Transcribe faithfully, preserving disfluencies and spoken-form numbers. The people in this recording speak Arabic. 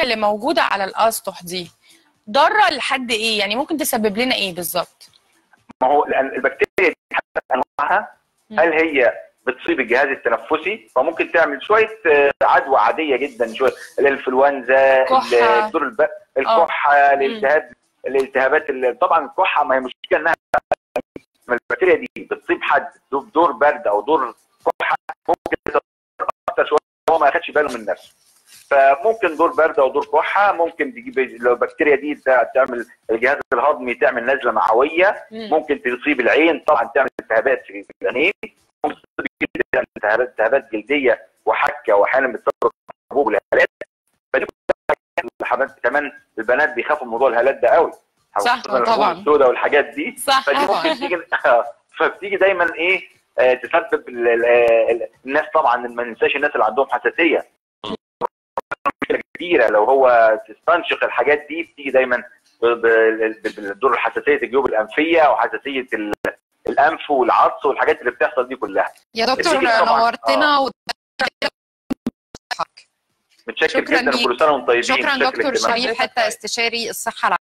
البكتيريا اللي موجوده على الاسطح دي ضاره لحد ايه؟ يعني ممكن تسبب لنا ايه بالظبط؟ ما هو البكتيريا دي حسب انواعها، هل هي بتصيب الجهاز التنفسي فممكن تعمل شويه عدوى عاديه جدا، شويه الانفلونزا، دور الب... الكحه، الالتهاب، الالتهابات. طبعا الكحه ما هي مشكله انها البكتيريا دي بتصيب حد دور برد او دور كحه ممكن تتاثر اكتر شويه هو ما ياخدش باله من نفسه، فممكن دور برد او دور كحه ممكن تجيب. لو البكتيريا دي تعمل الجهاز الهضمي تعمل نزله معويه، ممكن تصيب العين، طبعا تعمل التهابات في العين، ممكن تصيب التهابات جلديه وحكه، واحيانا بتسبب حبوب الهالات. فدي كمان البنات بيخافوا من موضوع الهالات ده قوي، صح طبعا، السودا والحاجات دي، صح. فدي ممكن تيجي فبتيجي دايما ايه آه تسبب الناس. طبعا ما ننساش الناس اللي عندهم حساسيه كبيره، لو هو تستنشق الحاجات دي بتيجي دايما بتضر حساسيه الجيوب الانفيه وحساسيه الانف والعطس والحاجات اللي بتحصل دي كلها. يا دكتور نورتنا آه. متشكر جدا، وكل سنه وانتم طيبين. شكرا دكتور شريف، حتى استشاري الصحه العامه.